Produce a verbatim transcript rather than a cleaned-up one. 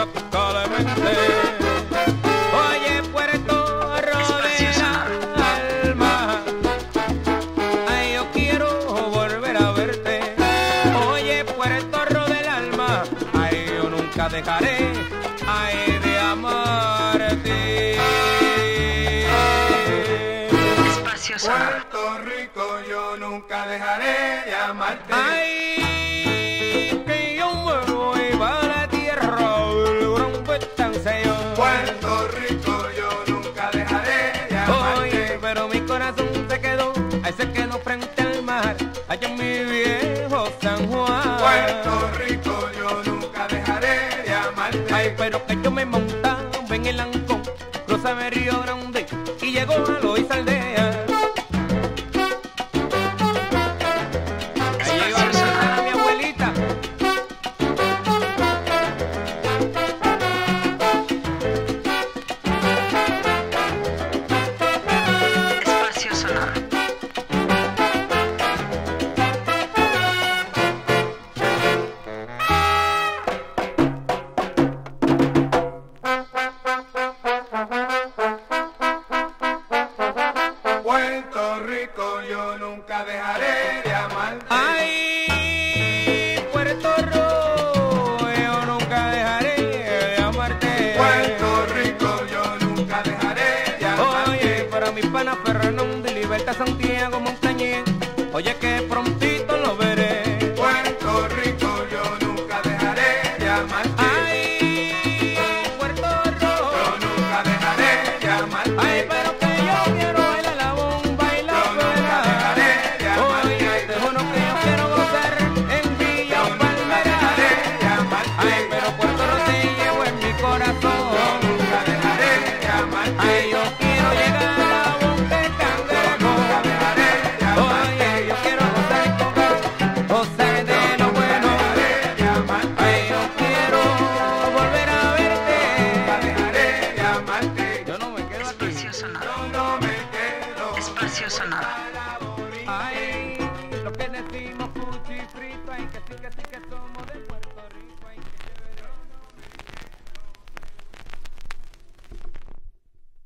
Oye, Puerto rodea al mar. Ay, yo quiero volver a verte. Oye, Puerto rodea el alma. Ay, yo nunca dejaré, ay, de amarte. Espacio Sonora. Puerto Rico, yo nunca dejaré de amarte. Ay, se quedó frente al mar, allá en mi viejo San Juan. Puerto Rico, yo nunca dejaré de amarte. Ay, pero que yo me montaba en el ancón, cruzaba el río Grande y llegó a los